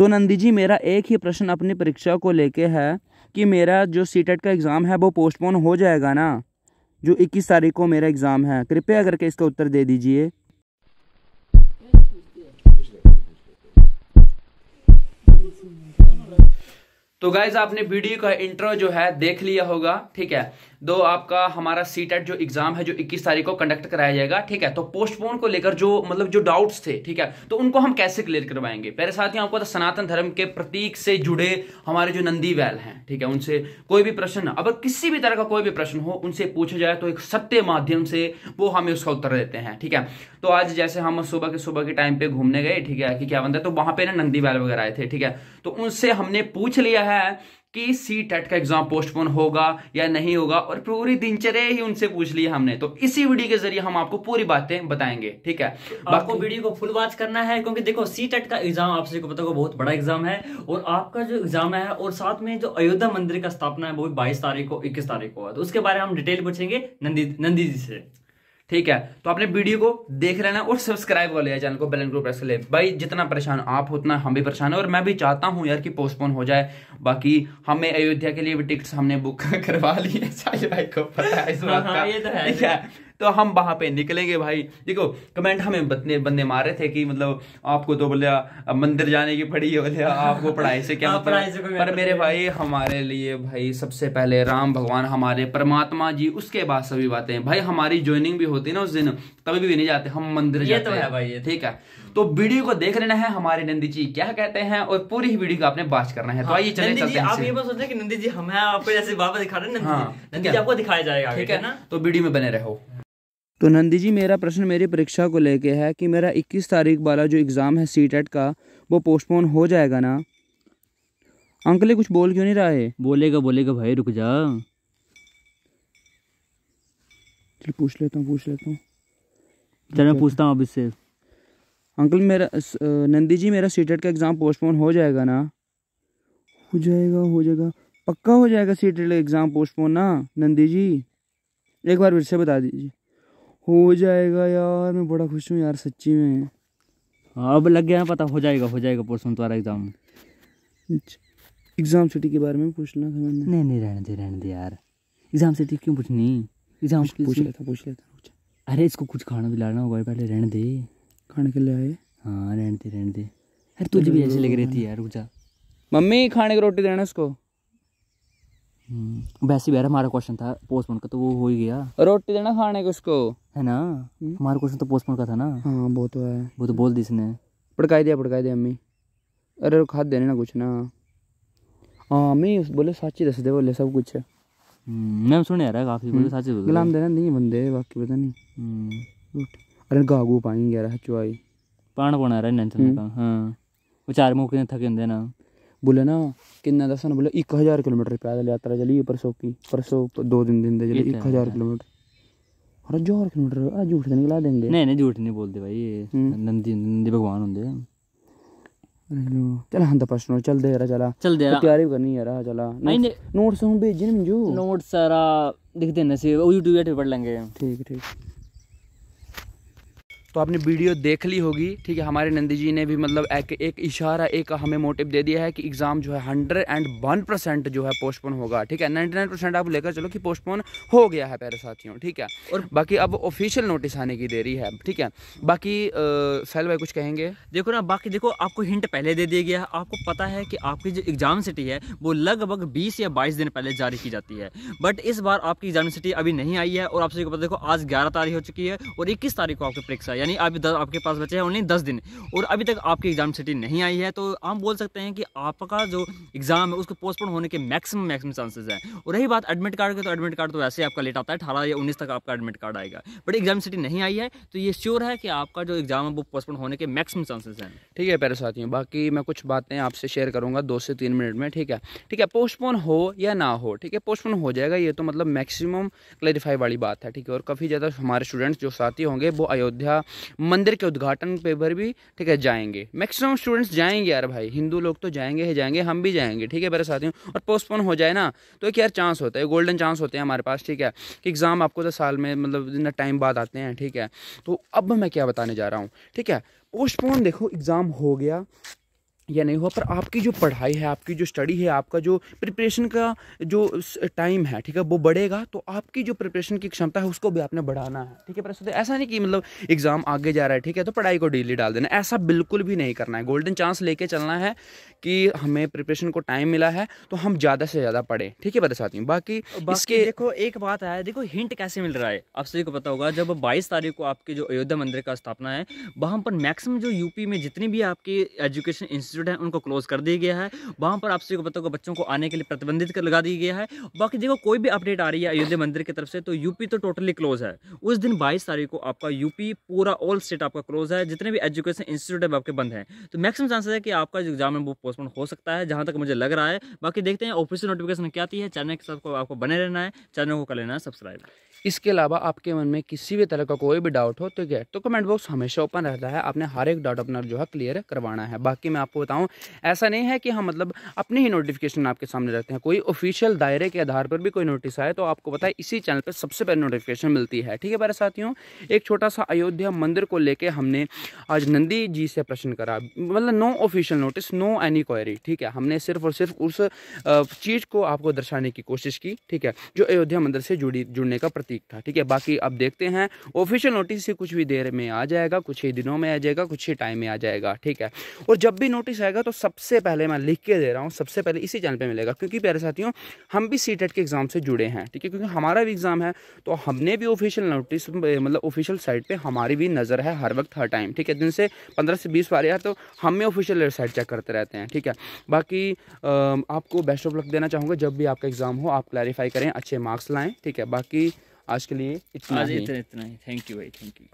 तो नंदी जी मेरा एक ही प्रश्न अपनी परीक्षा को लेके है कि मेरा जो सीटेट का एग्ज़ाम है वो पोस्टपोन हो जाएगा ना, जो 21 तारीख को मेरा एग्ज़ाम है, कृपया करके इसका उत्तर दे दीजिए। तो गाइज आपने वीडियो का इंट्रो जो है देख लिया होगा, ठीक है। तो आपका हमारा सीटेट जो एग्जाम है जो 21 तारीख को कंडक्ट कराया जाएगा, ठीक है। तो पोस्टपोन को लेकर जो मतलब जो डाउट्स थे, ठीक है, तो उनको हम कैसे क्लियर करवाएंगे। पहले साथियों आपको तो सनातन धर्म के प्रतीक से जुड़े हमारे जो नंदी बैल हैं, ठीक है, उनसे कोई भी प्रश्न, अगर किसी भी तरह का कोई भी प्रश्न हो उनसे पूछा जाए तो एक सत्य माध्यम से वो हमें उसका उत्तर देते हैं, ठीक है। तो आज जैसे हम सुबह के टाइम पे घूमने गए, ठीक है, कि क्या बनता है, तो वहां पे ना नंदी बैल वगैरह आए थे, ठीक है। तो उनसे हमने पूछ लिया है कि सीटेट का एग्जाम पोस्टपोन होगा या नहीं होगा, और पूरी दिनचर्या ही उनसे पूछ लिया हमने। तो इसी वीडियो के जरिए हम आपको पूरी बातें बताएंगे, ठीक है। आपको वीडियो को फुल वॉच करना है क्योंकि देखो सीटेट का एग्जाम आप सभी को पता होगा बहुत बड़ा एग्जाम है, और आपका जो एग्जाम है और साथ में जो अयोध्या मंदिर का स्थापना है वो 22 तारीख को 21 तारीख को है, तो उसके बारे में हम डिटेल पूछेंगे नंदी जी से, ठीक है। तो आपने वीडियो को देख लेना और सब्सक्राइब कर लिया चैनल को, बेल आइकन प्रेस कर ले। भाई जितना परेशान आप उतना हम भी परेशान है, और मैं भी चाहता हूं यार कि पोस्टपोन हो जाए। बाकी हमें अयोध्या के लिए भी टिकट्स हमने बुक करवा ली है, साहिल भाई को पता है इस बात का, ये तो है, ठीक है। तो हम वहां पे निकलेंगे भाई। देखो कमेंट हमें बंदे मारे थे कि मतलब आपको तो बोलिया मंदिर जाने की पड़ी है, बोलिया आपको पढ़ाई से क्या मतलब, पर मेरे भाई हमारे लिए भाई सबसे पहले राम भगवान हमारे परमात्मा जी, उसके बाद सभी बातें भाई। हमारी ज्वाइनिंग भी होती है ना उस दिन, तभी भी नहीं जाते हम मंदिर जाते हैं भाई, ठीक है। तो वीडियो को देख लेना है, हमारे नंदी जी क्या कहते हैं, और पूरी वीडियो को आपने बात करना है। तो आइए चले चलते हैं। आप ये बस सोचते हैं कि नंदी जी हमें आपको जैसे बाबा दिखा रहे हैं, नंदी जी आपको दिखाया जाएगा, ठीक है ना। तो वीडियो में बने रहो। तो नंदी जी मेरा प्रश्न मेरी परीक्षा को लेके है कि मेरा 21 तारीख वाला जो एग्ज़ाम है सीटेट का वो पोस्टपोन हो जाएगा ना। अंकल कुछ बोल क्यों नहीं रहा है? बोलेगा भाई, रुक जा, चल पूछ लेता हूँ। चल मैं पूछता हूँ अब इससे। अंकल नंदी जी मेरा सीटेट का एग्ज़ाम पोस्टपोन हो जाएगा ना? हो जाएगा, पक्का हो जाएगा सीटेट का एग्ज़ाम पोस्टपोन ना नंदी जी? एक बार फिर से बता दीजिए। हो जाएगा यार, मैं बड़ा खुश हूँ यार सच्ची में। हाँ अब लग गया पता, हो जाएगा पोस्टपोन तुम्हारा एग्जाम। एग्जाम सिटी के बारे में पूछना था मैंने। नहीं रहने दे यार, एग्जाम सिटी क्यों पूछनी, एग्जाम पूछ लेता। अरे इसको कुछ खाना भी लाना होगा पहले, रहने दे, खाने के लिए आए। हाँ रहने दे। अरे तुझे भी ऐसी लग रही थी यार, रुक जा। मम्मी खाने की रोटी देना उसको। वैसे भी यार हमारा क्वेश्चन था पोस्टपोन का, तो वो हो ही गया। रोटी देना खाने को उसको, है ना। हमारा क्वेश्चन तो पोस्टपोन का था ना। हाँ वो तो है, वो तो बोल दी इसने, पड़काई दिया अम्मी। अरे खाद देने ना कुछ ना। हाँ अम्मी बोले सच ही दस दे, बोले सब कुछ। मैं सुने यार काफी, बोले सच गुलाम देना नहीं बंदे, बाकी पता नहीं। अरे गागू पाएंगे यार, चुवाई पाना पौना यार टेंशन का। हाँ वो चार मौके थके होंगे ना, बोले ना किन्ना दसा ना, बोले 1000 किलोमीटर पैदल यात्रा चली परसों 2 दिन दे चली 1000 किलोमीटर। और 1000 किलोमीटर झूठ तो निकला देंगे। नहीं झूठ नहीं बोलते भाई, नंदी भगवान होंगे। चल हम तो प्रश्न चल दे तैयारी करनी यार, चला नोट्स हम भेजे मंजू, नोट सारा लिख देना से यूट्यूब पे पढ़ लेंगे। ठीक। तो आपने वीडियो देख ली होगी, ठीक है। हमारे नंदी जी ने भी मतलब एक इशारा, एक हमें मोटिव दे दिया है कि एग्ज़ाम जो है 101% जो है पोस्टपोन होगा, ठीक है। 99% आप लेकर चलो कि पोस्टपोन हो गया है प्यारे साथियों, ठीक है। और बाकी अब ऑफिशियल नोटिस आने की देरी है, ठीक है। बाकी साहिल भाई कुछ कहेंगे? देखो ना, बाकी देखो आपको हिंट पहले दे दिया गया है, आपको पता है कि आपकी जो एग्ज़ाम सिटी है वो लगभग 20 या 22 दिन पहले जारी की जाती है, बट इस बार आपकी एग्ज़ाम सिटी अभी नहीं आई है। और आप सभी को पता, देखो आज 11 तारीख हो चुकी है और 21 तारीख को आपकी परीक्षा, यानी अभी आपके पास बचे हैं उन्हें 10 दिन, और अभी तक आपकी एग्जाम सिटी नहीं आई है। तो हम बोल सकते हैं कि आपका जो एग्जाम है उसको पोस्टपोन होने के मैक्सिमम चांसेस हैं। और रही बात एडमिट कार्ड के, तो एडमिट कार्ड तो वैसे ही आपका लेट आता है, 18 या 19 तक आपका एडमिट कार्ड आएगा, बट एग्जाम सिटी नहीं आई है तो ये श्योर है कि आपका जो एग्जाम है वो पोस्टपोन होने के मैक्सिमम चांसेस हैं, ठीक है प्यारे साथियों। बाकी मैं कुछ बातें आपसे शेयर करूँगा 2 से 3 मिनट में, ठीक है। पोस्टपोन हो या ना हो, ठीक है, पोस्टपोन हो जाएगा, ये तो मतलब मैक्सिमम क्लैरिफाई वाली बात है, ठीक है। और काफ़ी ज़्यादा हमारे स्टूडेंट्स जो साथी होंगे वो अयोध्या मंदिर के उद्घाटन पे भर भी, ठीक है, जाएंगे। मैक्सिमम स्टूडेंट्स जाएंगे यार भाई, हिंदू लोग तो जाएंगे, हम भी जाएंगे, ठीक है मेरे साथियों। और पोस्टपोन हो जाए ना तो एक यार चांस होता है, गोल्डन चांस होते हैं हमारे पास, ठीक है, कि एग्ज़ाम आपको तो साल में मतलब इतना टाइम बाद आते हैं, ठीक है। तो अब मैं क्या बताने जा रहा हूँ, ठीक है, पोस्टपोन देखो एग्ज़ाम हो गया, या नहीं हुआ, पर आपकी जो पढ़ाई है, आपकी जो स्टडी है, आपका जो प्रिपरेशन का जो टाइम है, ठीक है, वो बढ़ेगा। तो आपकी जो प्रिपरेशन की क्षमता है उसको भी आपने बढ़ाना है, ठीक है। पर ऐसा नहीं कि मतलब एग्ज़ाम आगे जा रहा है, ठीक है, तो पढ़ाई को डेली डाल देना, ऐसा बिल्कुल भी नहीं करना है। गोल्डन चांस लेके चलना है कि हमें प्रिपरेशन को टाइम मिला है तो हम ज़्यादा से ज़्यादा पढ़ें, ठीक है। बता चाहती हूँ बाकी इसके देखो एक बात है, देखो हिंट कैसे मिल रहा है, आप सभी को पता होगा जब 22 तारीख को आपके जो अयोध्या मंदिर का स्थापना है वहाँ पर मैक्सिमम जो यूपी में जितनी भी आपकी एजुकेशन इंस्टीट्यूट है उनको क्लोज कर दिया गया है। वहाँ पर आप सभी को पता होगा बच्चों को आने के लिए प्रतिबंधित कर लगा दिया गया है। बाकी देखो कोई भी अपडेट आ रही है अयोध्या मंदिर की तरफ से तो यूपी तो टोटली क्लोज है। उस दिन 22 तारीख को आपका यूपी पूरा ऑल स्टेट आपका क्लोज है, जितने भी एजुकेशन इंस्टीट्यूट है आपके बंद हैं। तो मैक्सिमम चांसेस है कि आपका जो एग्जाम है वो पोस्टपोन हो सकता है, जहाँ तक मुझे लग रहा है। बाकी देखते हैं ऑफिशियल नोटिफिकेशन क्या आती है। चैनल के साथ आपको बने रहना है, चैनल को कर लेना है सब्सक्राइब। इसके अलावा आपके मन में किसी भी तरह का कोई भी डाउट हो तो क्या तो कमेंट बॉक्स हमेशा ओपन रहता है, आपने हर एक डाउट अपना जो है क्लियर करवाना है। बाकी मैं आपको बताऊं ऐसा नहीं है कि हम मतलब अपने ही नोटिफिकेशन आपके सामने रखते हैं, कोई ऑफिशियल दायरे के आधार पर भी कोई नोटिस आए तो आपको पता है इसी चैनल पर सबसे पहले नोटिफिकेशन मिलती है, ठीक है। मेरे साथियों एक छोटा सा अयोध्या मंदिर को लेकर हमने आज नंदी जी से प्रश्न करा, मतलब no official notice, no any query, ठीक है। हमने सिर्फ और सिर्फ उस चीज़ को आपको दर्शाने की कोशिश की, ठीक है, जो अयोध्या मंदिर से जुड़ने का था, ठीक है। बाकी अब देखते हैं ऑफिशियल नोटिस से कुछ भी देर में आ जाएगा, कुछ ही दिनों में आ जाएगा, कुछ ही टाइम में आ जाएगा, ठीक है। और जब भी नोटिस आएगा तो सबसे पहले मैं लिख के दे रहा हूँ, सबसे पहले इसी चैनल पे मिलेगा, क्योंकि प्यारे साथियों हम भी सीटेट के एग्जाम से जुड़े हैं, ठीक है, क्योंकि हमारा भी एग्जाम है तो हमने भी ऑफिशियल नोटिस मतलब ऑफिशियल साइट पर हमारी भी नज़र है हर वक्त, हर टाइम, ठीक है। दिन से 15 से 20 बार यार तो हमें ऑफिशियल वेबसाइट चेक करते रहते हैं, ठीक है। बाकी आपको बेस्ट ऑफ लक देना चाहूँगा, जब भी आपका एग्जाम हो आप क्लैरिफाई करें, अच्छे मार्क्स लाएँ, ठीक है। बाकी आज के लिए इतना ही। थैंक यू भाई, थैंक यू।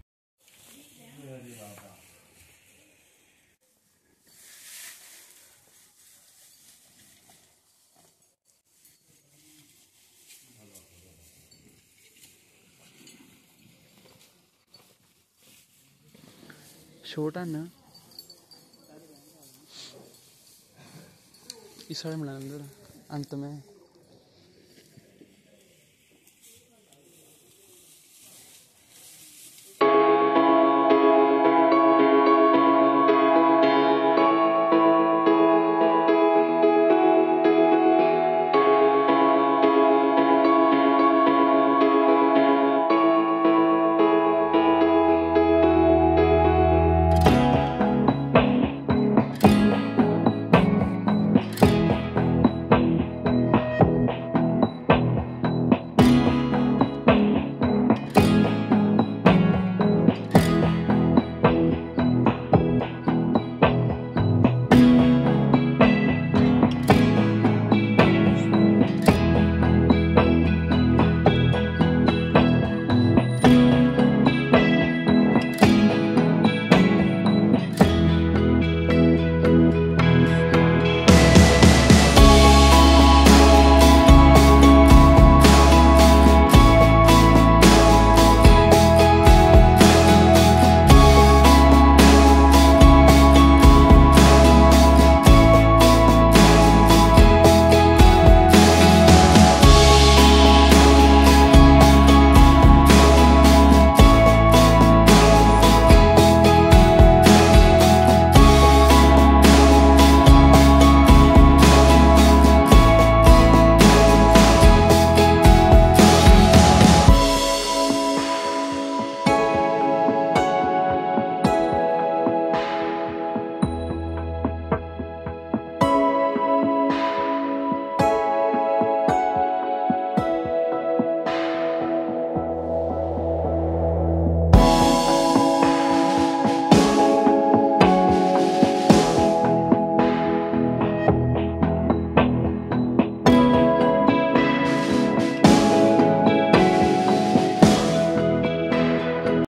छोटा ना इस अंत में।